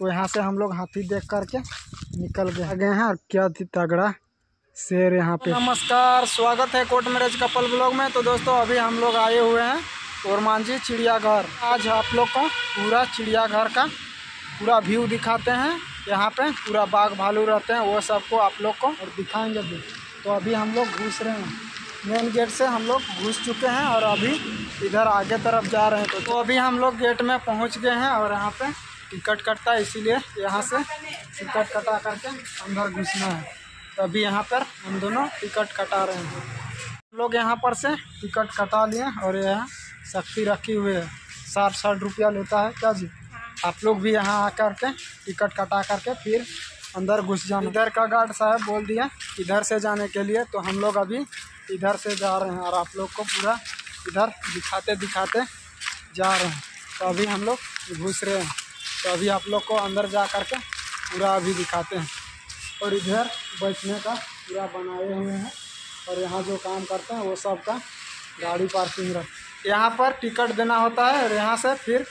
तो यहाँ से हम लोग हाथी देख करके निकल गए हैं। और क्या थी तगड़ा शेर यहाँ पे। नमस्कार, स्वागत है कोर्ट मैरिज कपल ब्लॉग में। तो दोस्तों अभी हम लोग आए हुए हैं ओरमांझी चिड़ियाघर। आज आप लोग को पूरा चिड़ियाघर का पूरा व्यू दिखाते हैं। यहाँ पे पूरा बाघ भालू रहते हैं, वो सबको आप लोग को और दिखाएंगे भी। तो अभी हम लोग घुस रहे हैं, मेन गेट से हम लोग घुस चुके हैं और अभी इधर आगे तरफ जा रहे हैं। तो अभी हम लोग गेट में पहुंच गए हैं और यहाँ पे टिकट कटता है, इसीलिए यहाँ से टिकट कटा करके अंदर घुसना है। तो अभी यहाँ पर हम दोनों टिकट कटा रहे हैं। हम लोग यहाँ पर से टिकट कटा लिए और यहाँ सख्ती रखी हुई है, 60-60 रुपया लेता है। क्या जी, आप लोग भी यहाँ आ करके टिकट कटा करके फिर अंदर घुस जाना। इधर का गार्ड साहब बोल दिया इधर से जाने के लिए, तो हम लोग अभी इधर से जा रहे हैं और आप लोग को पूरा इधर दिखाते दिखाते जा रहे हैं। तो अभी हम लोग घुस रहे हैं, तो अभी आप लोग को अंदर जा करके पूरा अभी दिखाते हैं। और इधर बैठने का पूरा बनाए हुए हैं और यहाँ जो काम करते हैं वो सब का गाड़ी पार्किंग रख। यहाँ पर टिकट देना होता है और यहाँ से फिर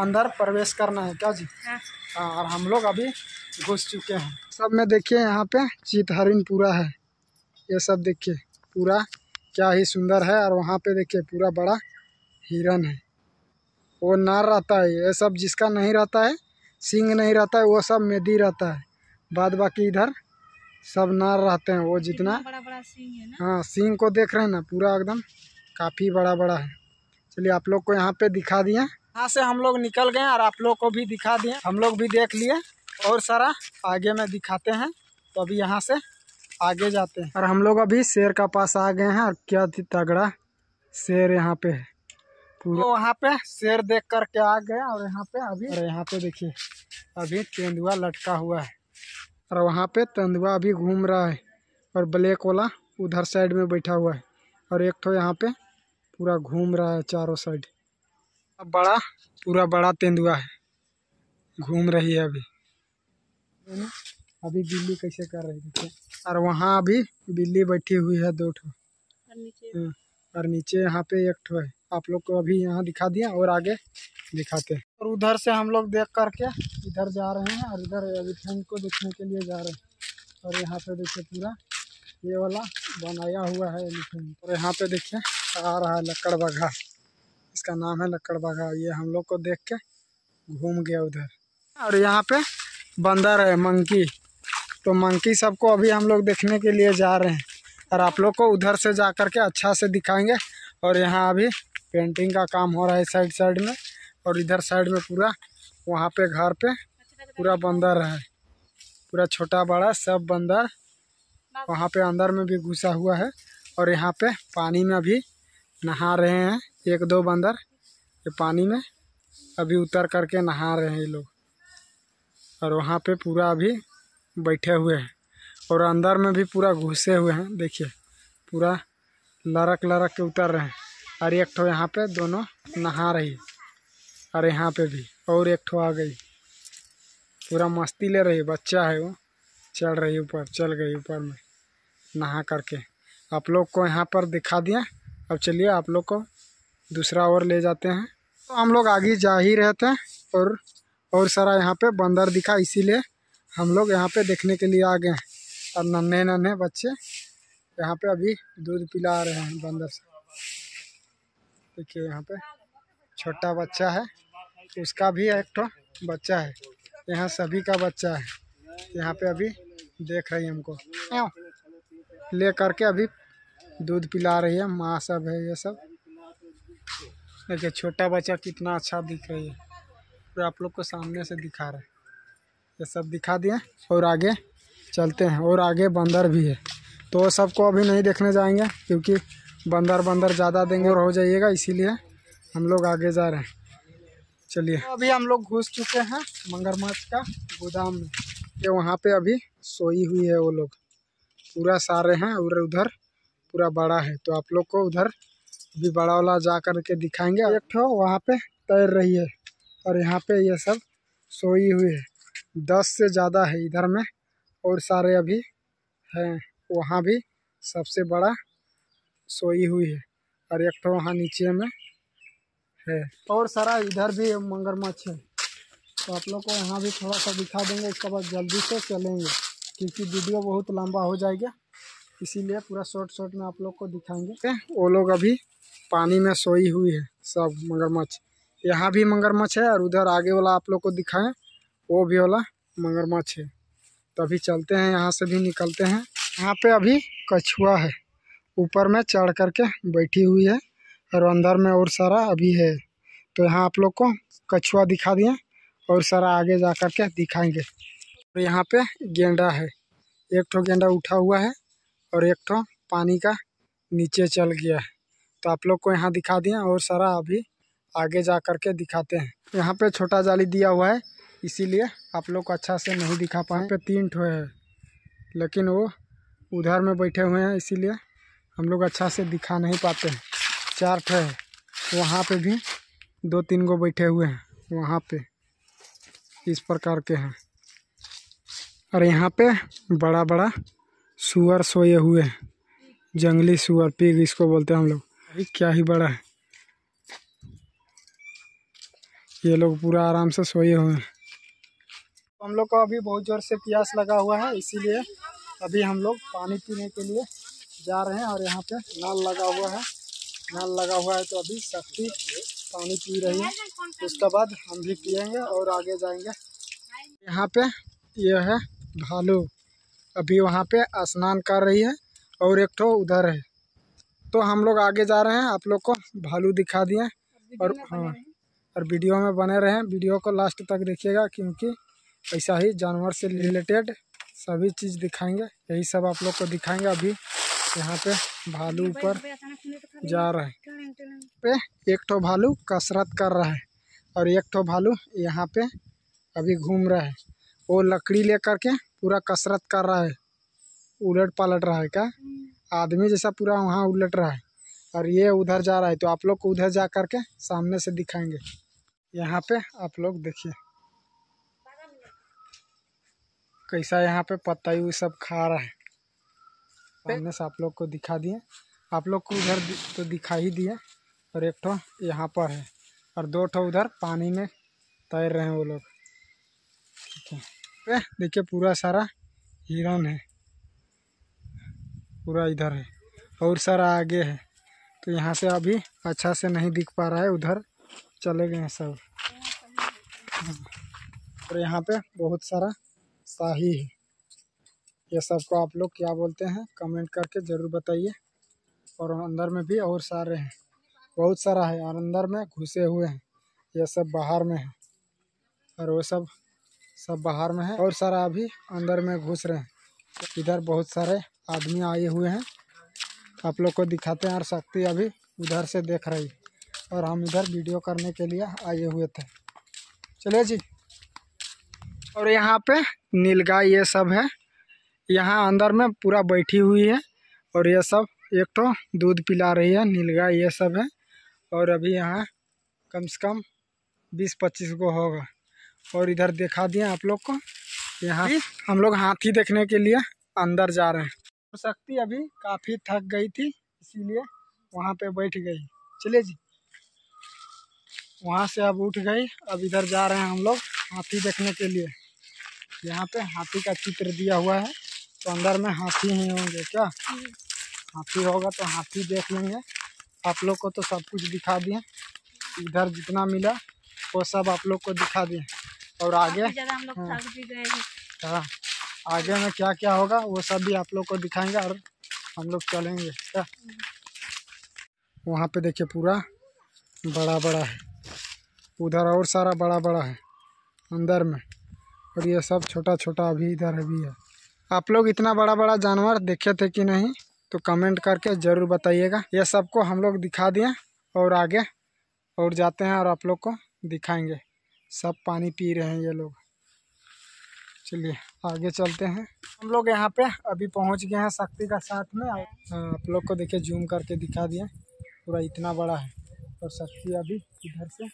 अंदर प्रवेश करना है। क्या जी, हाँ। और हम लोग अभी घुस चुके हैं। सब में देखिए यहाँ पे चीत हरिन पूरा है, ये सब देखिए पूरा क्या ही सुंदर है। और वहाँ पे देखिए पूरा बड़ा हिरन है, वो नार रहता है। ये सब जिसका नहीं रहता है, सींग नहीं रहता है, वो सब मेदी रहता है। बाद बाकी इधर सब नार रहते हैं। वो जितना बड़ा बड़ा सींग है ना, हाँ सींग को देख रहे हैं ना, पूरा एकदम काफ़ी बड़ा बड़ा है। चलिए आप लोग को यहाँ पे दिखा दिए। यहाँ से हम लोग निकल गए और आप लोग को भी दिखा दिए, हम लोग भी देख लिए और सारा आगे में दिखाते हैं। तो अभी यहाँ से आगे जाते हैं और हम लोग अभी शेर का पास आ गए हैं। और क्या थी तगड़ा शेर यहाँ पे है पूरा। तो वहाँ पे शेर देख करके आ गए और यहाँ पे अभी, और यहाँ पे देखिए अभी तेंदुआ लटका हुआ है और वहाँ पे तेंदुआ अभी घूम रहा है। और ब्लैक वाला उधर साइड में बैठा हुआ है और एक तो यहाँ पे पूरा घूम रहा है चारों साइड। बड़ा पूरा बड़ा तेंदुआ है, घूम रही है अभी। अभी बिल्ली कैसे कर रही है। और वहाँ अभी बिल्ली बैठी हुई है 2 ठो और नीचे यहाँ पे 1 ठो है। आप लोग को अभी यहाँ दिखा दिया और आगे दिखाते हैं। और उधर से हम लोग देख करके इधर जा रहे हैं और इधर एलिफेंट को देखने के लिए जा रहे हैं। और यहाँ पे देखिए पूरा ये वाला बनाया हुआ है एलिफेंट। और यहाँ पे देखिए आ रहा है लक्कड़ बघा, इसका नाम है लक्कड़ बघा। ये हम लोग को देख के घूम गया उधर। और यहाँ पे बंदर है, मंकी। तो मंकी सबको अभी हम लोग देखने के लिए जा रहे हैं और आप लोग को उधर से जा करके अच्छा से दिखाएंगे। और यहाँ अभी पेंटिंग का काम हो रहा है साइड साइड में। और इधर साइड में पूरा वहाँ पे घर पे पूरा बंदर है, पूरा छोटा बड़ा सब बंदर वहाँ पे अंदर में भी घुसा हुआ है। और यहाँ पे पानी में अभी नहा रहे हैं 1-2 बंदर। ये पानी में अभी उतर करके नहा रहे हैं ये लोग। और वहाँ पे पूरा अभी बैठे हुए हैं और अंदर में भी पूरा घुसे हुए हैं। देखिए पूरा लरक लरक के उतर रहे हैं। और 1 ठो यहाँ पे दोनों नहा रही और यहाँ पे भी और 1 ठो आ गई, पूरा मस्ती ले रही। बच्चा है वो, चल रही ऊपर, चल गई ऊपर में नहा करके। आप लोग को यहाँ पर दिखा दिया। अब चलिए आप लोग को दूसरा ओर ले जाते हैं। तो हम लोग आगे जा ही रहे थे और सारा यहाँ पे बंदर दिखा, इसीलिए हम लोग यहाँ पे देखने के लिए आ गए हैं। और नन्हे नन्हे बच्चे यहाँ पे अभी दूध पिला रहे हैं बंदर से। देखिए यहाँ पे छोटा बच्चा है, उसका भी 1 ठो बच्चा है। यहाँ सभी का बच्चा है। यहाँ पे अभी देख रही है हमको, ले करके अभी दूध पिला रही है माँ सब है ये सब। देखिए छोटा बच्चा कितना अच्छा दिख रही है। आप लोग को सामने से दिखा रहे हैं, ये सब दिखा दिए और आगे चलते हैं। और आगे बंदर भी है, तो सबको अभी नहीं देखने जाएंगे क्योंकि बंदर ज़्यादा देंगे और हो जाइएगा, इसीलिए हम लोग आगे जा रहे हैं। चलिए तो अभी हम लोग घुस चुके हैं मगरमच्छ का गोदाम में। ये वहाँ पे अभी सोई हुई है वो लोग पूरा सारे हैं। और उधर पूरा बड़ा है, तो आप लोग को उधर भी बड़ा वाला जा करके दिखाएंगे। 1 ठो वहाँ पे तैर रही है और यहाँ पे ये सब सोई हुई है। 10 से ज़्यादा है इधर में और सारे अभी हैं। वहाँ भी सबसे बड़ा सोई हुई है और 1 ठो वहाँ नीचे में है। और सारा इधर भी मगरमच्छ है। तो आप लोग को यहाँ भी थोड़ा सा दिखा देंगे। इसके बाद जल्दी से चलेंगे क्योंकि वीडियो बहुत लंबा हो जाएगा, इसीलिए पूरा शॉर्ट शॉर्ट में आप लोग को दिखाएंगे। वो लोग अभी पानी में सोई हुई है सब मगरमच्छ। यहाँ भी मगरमच्छ है और उधर आगे वाला आप लोग को दिखाएं वो भी वाला मगरमच्छ है। तो अभी चलते हैं, यहाँ से भी निकलते हैं। यहाँ पे अभी कछुआ है, ऊपर में चढ़ करके बैठी हुई है और अंदर में और सारा अभी है। तो यहाँ आप लोग को कछुआ दिखा दिए और सारा आगे जा कर के दिखाएँगे। और यहाँ पे गेंडा है, एक ठो गेंडा उठा हुआ है और एक ठो पानी का नीचे चल गया है। तो आप लोग को यहाँ दिखा दिए और सारा अभी आगे जा कर के दिखाते हैं। यहाँ पे छोटा जाली दिया हुआ है इसीलिए आप लोग को अच्छा से नहीं दिखा पाए। पे 3 ठो है लेकिन वो उधर में बैठे हुए हैं इसीलिए हम लोग अच्छा से दिखा नहीं पाते हैं। 4 ठो है, वहाँ पे भी 2-3 गो बैठे हुए हैं, वहाँ पे इस प्रकार के हैं। और यहाँ पे बड़ा बड़ा सूअर सोए हुए हैं, जंगली सूअर पिग इसको बोलते हैं हम लोग। अभी क्या ही बड़ा है, ये लोग पूरा आराम से सोए हुए हैं। हम लोग को अभी बहुत ज़ोर से प्यास लगा हुआ है इसीलिए अभी हम लोग पानी पीने के लिए जा रहे हैं। और यहाँ पे नल लगा हुआ है, नल लगा हुआ है तो अभी शक्ति पानी पी रही है, उसके बाद हम भी पियेंगे और आगे जाएंगे। यहाँ पे ये है भालू, अभी वहाँ पे स्नान कर रही है और एक ठो उधर है। तो हम लोग आगे जा रहे हैं, आप लोग को भालू दिखा दिए। और हाँ, और वीडियो में बने रहें, वीडियो को लास्ट तक देखिएगा क्योंकि ऐसा ही जानवर से रिलेटेड सभी चीज़ दिखाएंगे, यही सब आप लोग को दिखाएंगे। अभी यहाँ पे भालू ऊपर जा रहा है, पे 1 ठो भालू कसरत कर रहा है और 1 ठो भालू यहाँ पे अभी घूम रहा है। वो लकड़ी लेकर के पूरा कसरत कर रहा है, उलट पलट रहा है, क्या आदमी जैसा पूरा वहाँ उलट रहा है। और ये उधर जा रहा है तो आप लोग को उधर जा कर के सामने से दिखाएंगे। यहाँ पे आप लोग देखिए कैसा यहाँ पे पत्ता यू सब खा रहा है। सामने से आप लोग को दिखा दिए, आप लोग को उधर तो दिखा ही दिया। और 1 ठो यहाँ पर है और 2 ठो उधर पानी में तैर रहे हैं वो लोग। देखिए पूरा सारा हिरण है, पूरा इधर है और सारा आगे है। तो यहाँ से अभी अच्छा से नहीं दिख पा रहा है, उधर चले गए हैं सब। और यहाँ पे बहुत सारा शाही है, ये सबको आप लोग क्या बोलते हैं कमेंट करके ज़रूर बताइए। और अंदर में भी और सारे हैं, बहुत सारा है और अंदर में घुसे हुए हैं, ये सब बाहर में है और वो सब बाहर में है और सारा अभी अंदर में घुस रहे हैं। इधर बहुत सारे आदमी आए हुए हैं, आप लोग को दिखाते हैं। और शक्ति अभी उधर से देख रही और हम इधर वीडियो करने के लिए आए हुए थे। चलिए जी। और यहाँ पे नीलगाय ये सब है, यहाँ अंदर में पूरा बैठी हुई है और ये सब 1 ठो दूध पिला रही है, नीलगाय ये सब है। और अभी यहाँ कम से कम 20-25 गो होगा। और इधर दिखा दिए आप लोग को, यहाँ हम लोग हाथी देखने के लिए अंदर जा रहे हैं। शक्ति अभी काफ़ी थक गई थी इसीलिए वहाँ पे बैठ गई। चलिए जी, वहाँ से अब उठ गई, अब इधर जा रहे हैं हम लोग हाथी देखने के लिए। यहाँ पे हाथी का चित्र दिया हुआ है तो अंदर में हाथी ही होंगे, क्या हाथी होगा तो हाथी देख लेंगे। आप लोग को तो सब कुछ दिखा दिए, इधर जितना मिला वो सब आप लोग को दिखा दिए। और आगे हाँ, आगे में क्या क्या होगा वो सब भी आप लोग को दिखाएंगे और हम लोग चलेंगे। क्या वहाँ पे देखिए पूरा बड़ा बड़ा है, उधर और सारा बड़ा बड़ा है अंदर में, और ये सब छोटा छोटा अभी इधर अभी है। आप लोग इतना बड़ा बड़ा जानवर देखे थे कि नहीं तो कमेंट करके ज़रूर बताइएगा। ये सबको हम लोग दिखा दिए और आगे और जाते हैं और आप लोग को दिखाएँगे। सब पानी पी रहे हैं ये लोग। चलिए आगे चलते हैं। हम लोग यहाँ पे अभी पहुँच गए हैं शक्ति का साथ में। आप लोग को देखिए जूम करके दिखा दिया, पूरा इतना बड़ा है। और शक्ति अभी इधर से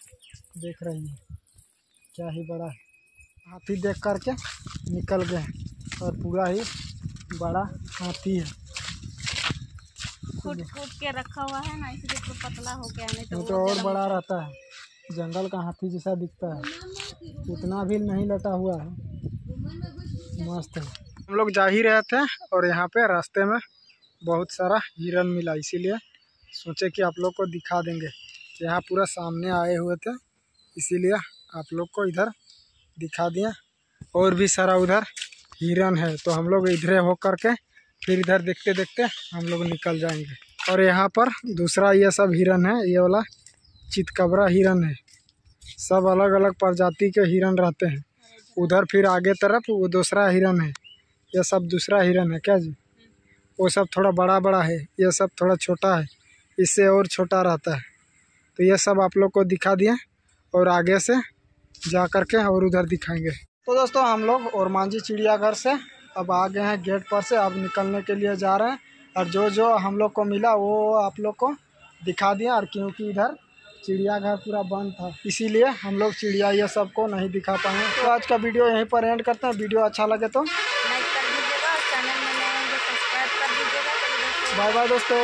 देख रही है, क्या ही बड़ा है। हाथी देख करके निकल गए हैं और पूरा ही बड़ा हाथी है, खोद के रखा हुआ है ना इसलिए तो पतला हो गया, नहीं तो और बड़ा रहता है, जंगल का हाथी जैसा दिखता है। उतना भी नहीं लटा हुआ है, मस्त है। हम लोग जा ही रहे थे और यहाँ पे रास्ते में बहुत सारा हिरन मिला, इसीलिए सोचे कि आप लोग को दिखा देंगे। यहाँ पूरा सामने आए हुए थे, इसीलिए आप लोग को इधर दिखा दिया। और भी सारा उधर हिरन है, तो हम लोग इधर होकर के फिर इधर देखते देखते हम लोग निकल जाएंगे। और यहाँ पर दूसरा ये सब हिरन है, ये वाला चितकबरा हिरन है। सब अलग अलग प्रजाति के हिरन रहते हैं। उधर फिर आगे तरफ वो दूसरा हिरन है, यह सब दूसरा हिरन है क्या जी। वो सब थोड़ा बड़ा बड़ा है, यह सब थोड़ा छोटा है, इससे और छोटा रहता है। तो यह सब आप लोग को दिखा दिया और आगे से जा कर के और उधर दिखाएंगे। तो दोस्तों हम लोग ओरमांझी चिड़ियाघर से अब आ गए हैं गेट पर से, अब निकलने के लिए जा रहे हैं। और जो जो हम लोग को मिला वो आप लोग को दिखा दिया। और क्योंकि इधर चिड़ियाघर पूरा बंद था, इसीलिए हम लोग चिड़िया ये सब को नहीं दिखा पाए। तो आज का वीडियो यहीं पर एंड करते हैं। वीडियो अच्छा लगे तो लाइक कर दीजिएगा, चैनल में नए होंगे सब्सक्राइब कर दीजिएगा। बाय बाय दोस्तों।